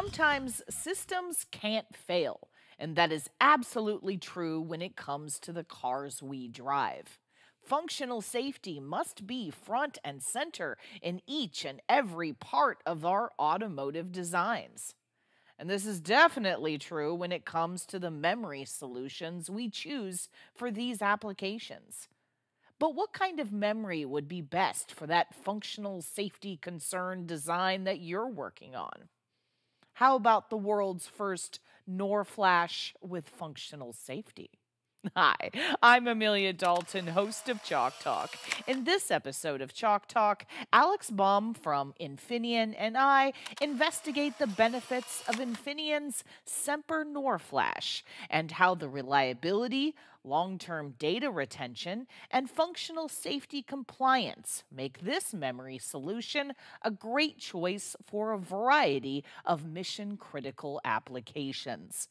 sometimes systems can't fail, and that is absolutely true when it comes to the cars we drive. Functional safety must be front and center in each and every part of our automotive designs. And this is definitely true when it comes to the memory solutions we choose for these applications. But what kind of memory would be best for that functional safety concern design that you're working on? How about the world's first NOR Flash with functional safety? Hi, I'm Amelia Dalton, host of Chalk Talk. In this episode of Chalk Talk, Alex Baum from Infineon and I investigate the benefits of Infineon's Semper NOR Flash and how the reliability, long-term data retention, and functional safety compliance make this memory solution a great choice for a variety of mission-critical applications.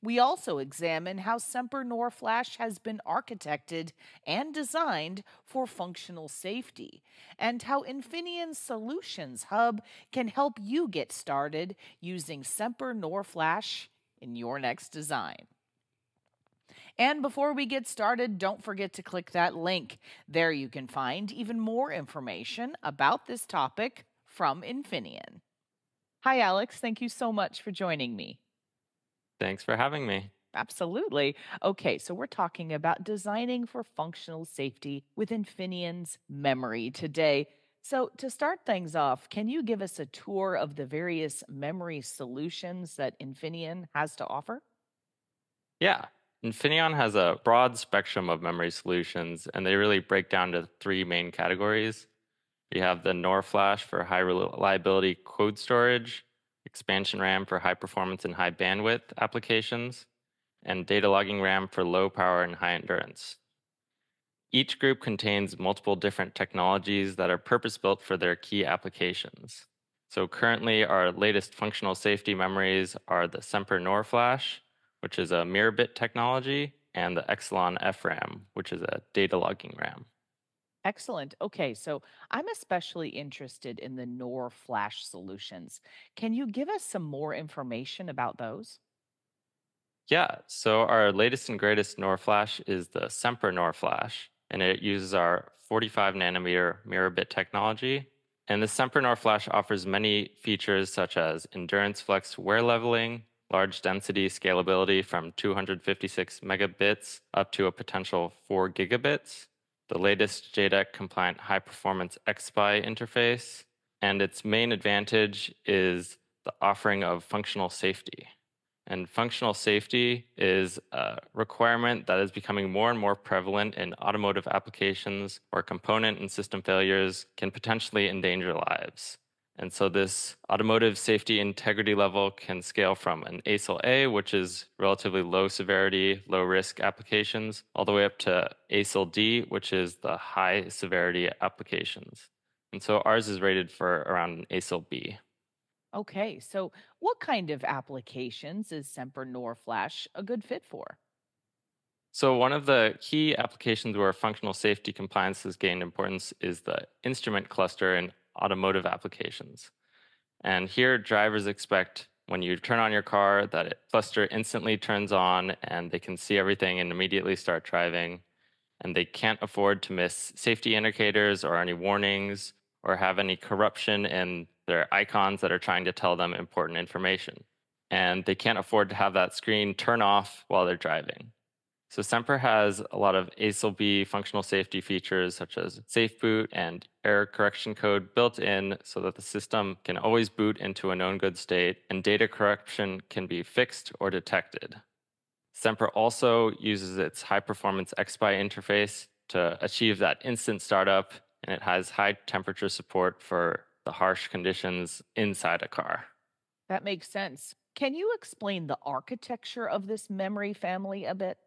We also examine how Semper NOR Flash has been architected and designed for functional safety, and how Infineon's Solutions Hub can help you get started using Semper NOR Flash in your next design. And before we get started, don't forget to click that link. There you can find even more information about this topic from Infineon. Hi, Alex. Thank you so much for joining me. Thanks for having me. Absolutely. Okay, so we're talking about designing for functional safety with Infineon's memory today. So to start things off, can you give us a tour of the various memory solutions that Infineon has to offer? Yeah. Infineon has a broad spectrum of memory solutions, and they really break down to three main categories. You have the NOR Flash for high reliability code storage, expansion RAM for high performance and high bandwidth applications, and data logging RAM for low power and high endurance. Each group contains multiple different technologies that are purpose-built for their key applications. So currently, our latest functional safety memories are the Semper NOR Flash, which is a mirror bit technology, and the Exelon FRAM, which is a data logging RAM. Excellent. Okay, so I'm especially interested in the NOR Flash solutions. Can you give us some more information about those? Yeah, so our latest and greatest NOR Flash is the Semper NOR Flash, and it uses our 45 nanometer mirror bit technology. And the Semper NOR Flash offers many features such as endurance flex wear leveling, large density scalability from 256 megabits up to a potential 4 gigabits, the latest JEDEC compliant high performance XPI interface, and its main advantage is the offering of functional safety. And functional safety is a requirement that is becoming more and more prevalent in automotive applications where component and system failures can potentially endanger lives. And so this automotive safety integrity level can scale from an ASIL A, which is relatively low severity, low risk applications, all the way up to ASIL D, which is the high severity applications. And so ours is rated for around an ASIL B. Okay, so what kind of applications is Semper NOR Flash a good fit for? So one of the key applications where functional safety compliance has gained importance is the instrument cluster in automotive applications. And here drivers expect when you turn on your car that the cluster instantly turns on and they can see everything and immediately start driving. And they can't afford to miss safety indicators or any warnings or have any corruption in their icons that are trying to tell them important information. And they can't afford to have that screen turn off while they're driving. So Semper has a lot of ASIL B functional safety features such as safe boot and error correction code built in so that the system can always boot into a known good state and data corruption can be fixed or detected. Semper also uses its high performance XPI interface to achieve that instant startup, and it has high temperature support for the harsh conditions inside a car. That makes sense. Can you explain the architecture of this memory family a bit?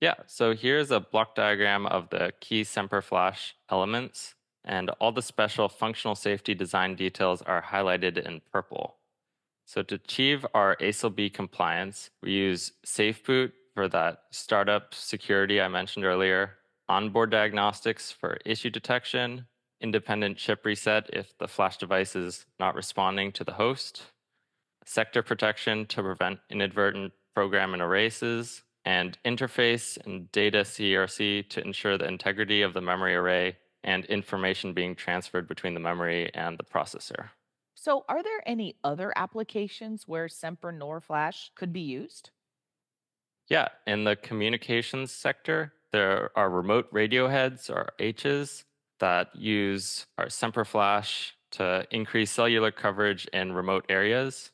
Yeah, so here's a block diagram of the key Semper Flash elements, and all the special functional safety design details are highlighted in purple. So to achieve our ASIL B compliance, we use safe boot for that startup security I mentioned earlier, onboard diagnostics for issue detection, independent chip reset if the flash device is not responding to the host, sector protection to prevent inadvertent program and erases, and interface and data CRC to ensure the integrity of the memory array and information being transferred between the memory and the processor. So are there any other applications where Semper NOR Flash could be used? Yeah, in the communications sector, there are remote radio heads, or H's, that use our Semper Flash to increase cellular coverage in remote areas.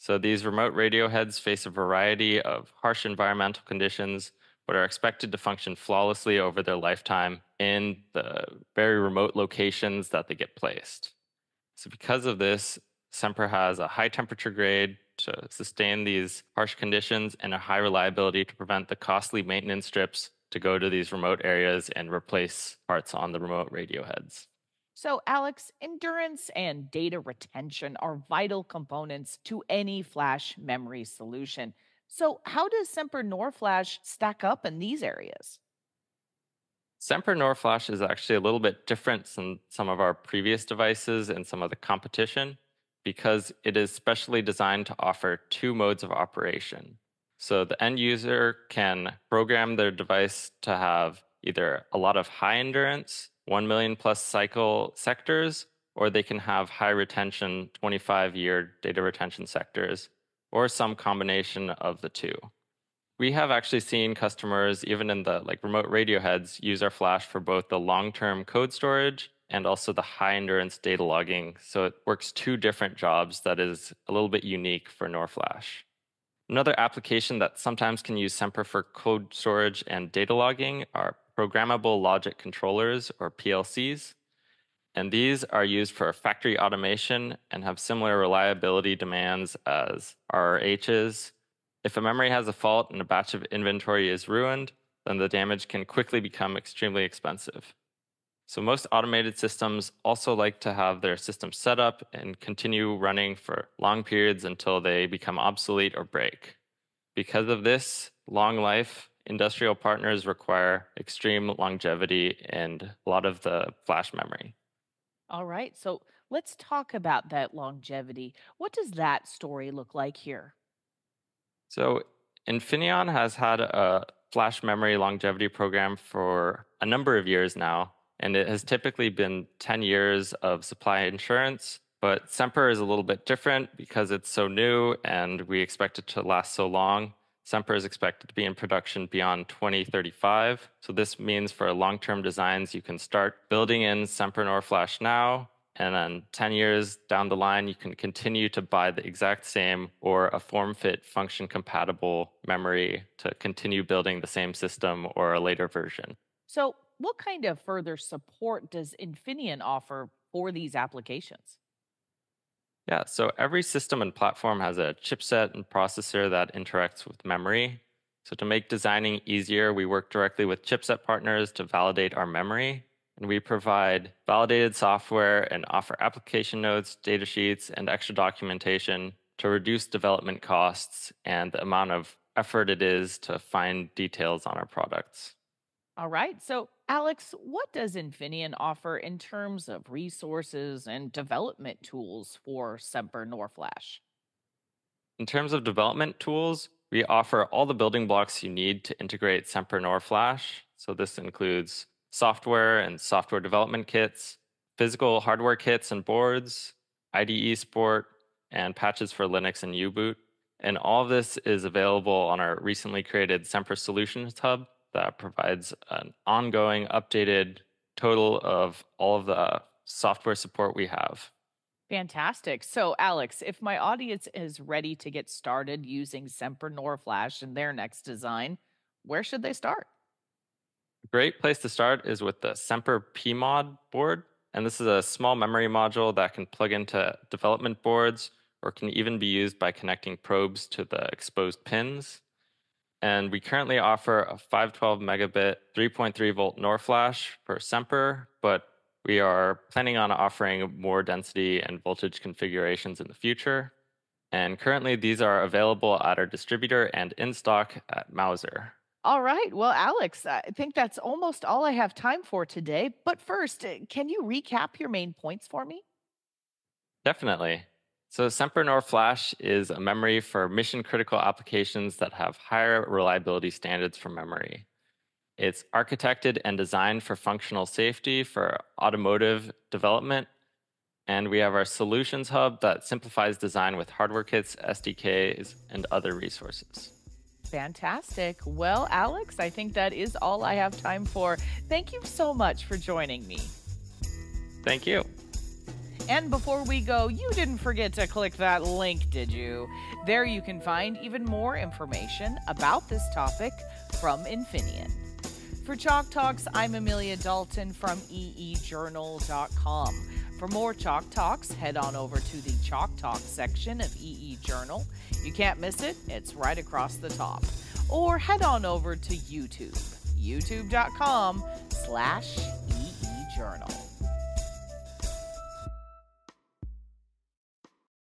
So these remote radio heads face a variety of harsh environmental conditions, but are expected to function flawlessly over their lifetime in the very remote locations that they get placed. So because of this, Semper has a high temperature grade to sustain these harsh conditions and a high reliability to prevent the costly maintenance strips to go to these remote areas and replace parts on the remote radio heads. So Alex, endurance and data retention are vital components to any flash memory solution. So how does Semper NOR Flash stack up in these areas? Semper NOR Flash is actually a little bit different than some of our previous devices and some of the competition, because it is specially designed to offer two modes of operation. So the end user can program their device to have either a lot of high endurance, 1 million plus cycle sectors, or they can have high retention, 25-year data retention sectors, or some combination of the two. We have actually seen customers, even in the remote radio heads, use our flash for both the long-term code storage and also the high-endurance data logging. So it works two different jobs that is a little bit unique for NOR Flash. Another application that sometimes can use Semper for code storage and data logging are programmable logic controllers, or PLCs. And these are used for factory automation and have similar reliability demands as RRHs. If a memory has a fault and a batch of inventory is ruined, then the damage can quickly become extremely expensive. So most automated systems also like to have their system set up and continue running for long periods until they become obsolete or break. Because of this long life, industrial partners require extreme longevity and a lot of the flash memory. All right, so let's talk about that longevity. What does that story look like here? So Infineon has had a flash memory longevity program for a number of years now, and it has typically been 10 years of supply insurance. But Semper is a little bit different because it's so new and we expect it to last so long. Semper is expected to be in production beyond 2035. So this means for long-term designs, you can start building in Semper NOR Flash now, and then 10 years down the line, you can continue to buy the exact same or a form-fit function-compatible memory to continue building the same system or a later version. So what kind of further support does Infineon offer for these applications? Yeah, so every system and platform has a chipset and processor that interacts with memory. So to make designing easier, we work directly with chipset partners to validate our memory. And we provide validated software and offer application notes, data sheets, and extra documentation to reduce development costs and the amount of effort it is to find details on our products. All right, so Alex, what does Infineon offer in terms of resources and development tools for Semper NOR Flash? In terms of development tools, we offer all the building blocks you need to integrate Semper NOR Flash. So this includes software and software development kits, physical hardware kits and boards, IDE support, and patches for Linux and U-Boot. And all of this is available on our recently created Semper Solutions Hub that provides an ongoing, updated total of all of the software support we have. Fantastic. So, Alex, if my audience is ready to get started using Semper NOR Flash in their next design, where should they start? A great place to start is with the Semper PMOD board. And this is a small memory module that can plug into development boards or can even be used by connecting probes to the exposed pins. And we currently offer a 512 megabit 3.3 volt NOR Flash for Semper, but we are planning on offering more density and voltage configurations in the future. And currently these are available at our distributor and in stock at Mauser. All right. Well, Alex, I think that's almost all I have time for today. But first, can you recap your main points for me? Definitely. So Semper NOR Flash is a memory for mission-critical applications that have higher reliability standards for memory. It's architected and designed for functional safety for automotive development. And we have our solutions hub that simplifies design with hardware kits, SDKs, and other resources. Fantastic. Well, Alex, I think that is all I have time for. Thank you so much for joining me. Thank you. And before we go, you didn't forget to click that link, did you? There you can find even more information about this topic from Infineon. For Chalk Talks, I'm Amelia Dalton from eejournal.com. For more Chalk Talks, head on over to the Chalk Talk section of EE Journal. You can't miss it. It's right across the top. Or head on over to YouTube, youtube.com/EE